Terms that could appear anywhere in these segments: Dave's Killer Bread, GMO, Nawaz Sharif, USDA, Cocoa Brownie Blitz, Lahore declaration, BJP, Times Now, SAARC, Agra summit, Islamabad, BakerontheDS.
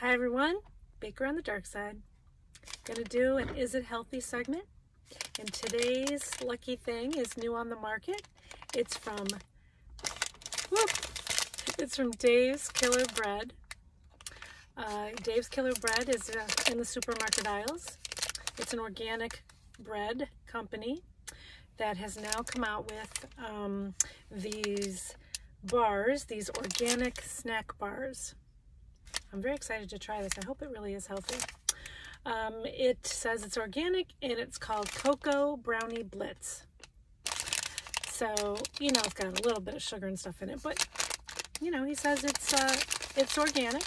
Hi everyone, Baker on the Dark Side. I'm gonna do an Is It Healthy segment. And today's lucky thing is new on the market. It's from, it's from Dave's Killer Bread. Dave's Killer Bread is in the supermarket aisles. It's an organic bread company that has now come out with these bars, these organic snack bars. I'm very excited to try this. I hope it really is healthy. It says it's organic and it's called Cocoa Brownie Blitz. So, you know, it's got a little bit of sugar and stuff in it, but, you know, he says it's organic.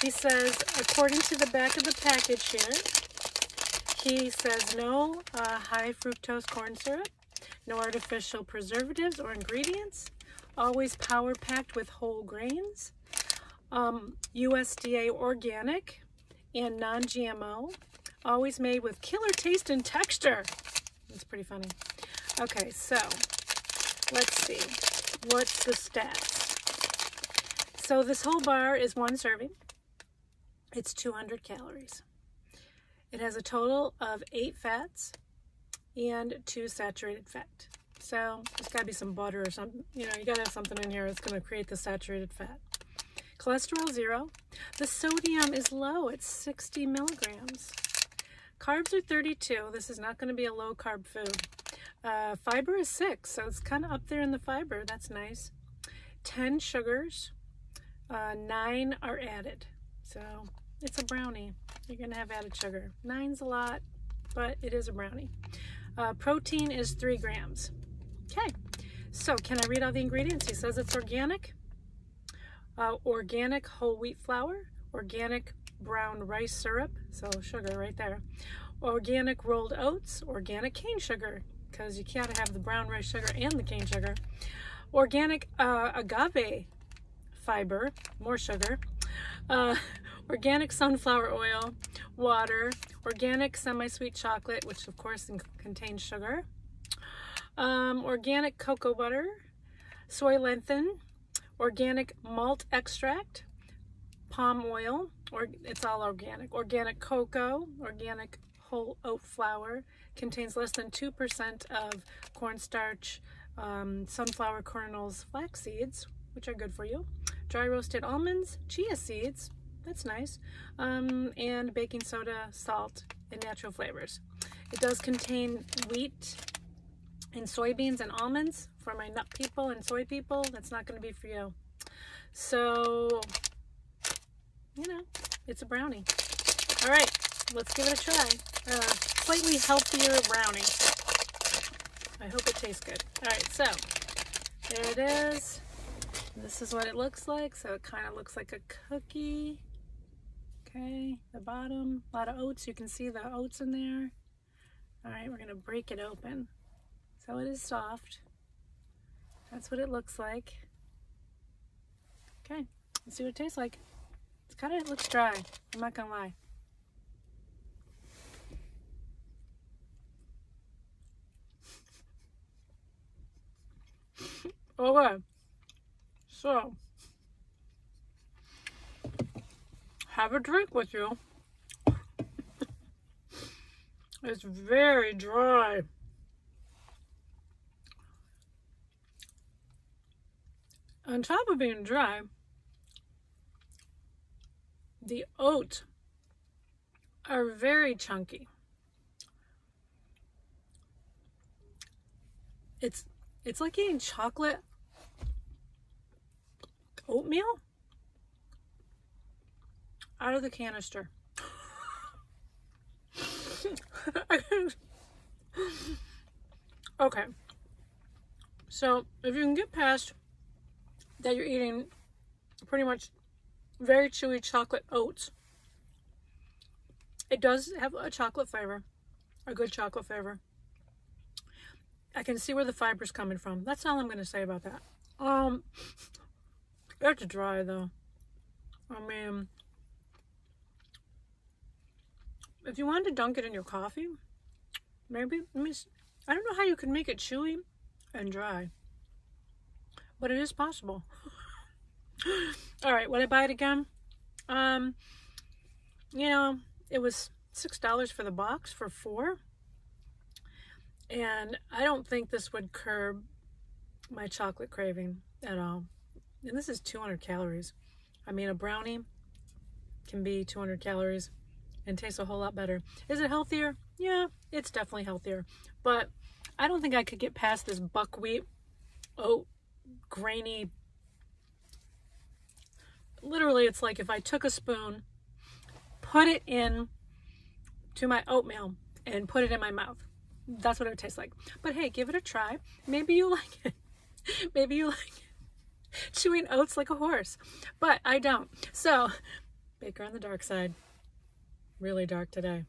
He says, according to the back of the package here, he says no high fructose corn syrup, no artificial preservatives or ingredients, always power packed with whole grains, USDA organic and non-GMO, always made with killer taste and texture. That's pretty funny. Okay, so let's see. What's the stats? So this whole bar is one serving. It's 200 calories. It has a total of 8 fats and 2 saturated fat. So there's gotta be some butter or something. You know, you gotta have something in here that's gonna create the saturated fat. Cholesterol 0. The sodium is low, it's 60 milligrams. Carbs are 32. This is not gonna be a low carb food. Fiber is 6, so it's kind of up there in the fiber. That's nice. 10 sugars, 9 are added. So it's a brownie. You're gonna have added sugar. 9's a lot, but it is a brownie. Protein is 3 grams. Okay, so can I read all the ingredients? He says it's organic. Organic whole wheat flour, organic brown rice syrup, so sugar right there, organic rolled oats, organic cane sugar, because you can't have the brown rice sugar and the cane sugar, organic agave fiber, more sugar, organic sunflower oil, water, organic semi-sweet chocolate, which of course contains sugar, organic cocoa butter, soy lentils, organic malt extract, palm oil, or it's all organic, organic cocoa, organic whole oat flour, contains less than 2% of cornstarch, sunflower kernels, flax seeds, which are good for you, dry roasted almonds, chia seeds, that's nice, and baking soda, salt, and natural flavors. It does contain wheat and soybeans and almonds. For my nut people and soy people, that's not going to be for you. So, you know, it's a brownie. All right, let's give it a try. Slightly healthier brownie. I hope it tastes good. All right, so there it is. This is what it looks like. So it kind of looks like a cookie. Okay, the bottom, a lot of oats. You can see the oats in there. All right, we're going to break it open. So it is soft. That's what it looks like. Okay, let's see what it tastes like. It's kind of, it looks dry, I'm not gonna lie. Okay, so have a drink with you. It's very dry. On top of being dry, the oats are very chunky. It's like eating chocolate oatmeal out of the canister. Okay, so if you can get past that you're eating pretty much very chewy chocolate oats. It does have a chocolate flavor, a good chocolate flavor. I can see where the fiber's coming from. That's all I'm gonna say about that. It's dry though. I mean, if you wanted to dunk it in your coffee, maybe, I don't know how you could make it chewy and dry. But it is possible. All right, would I buy it again? You know, it was $6 for the box for 4. And I don't think this would curb my chocolate craving at all. And this is 200 calories. I mean, a brownie can be 200 calories and tastes a whole lot better. Is it healthier? Yeah, it's definitely healthier. But I don't think I could get past this buckwheat, oat, grainy. Literally, it's like if I took a spoon, put it in to my oatmeal and put it in my mouth. That's what it tastes like. But hey, give it a try. Maybe you like it. Maybe you like it. Chewing oats like a horse. But I don't. So, Baker on the dark side. Really dark today.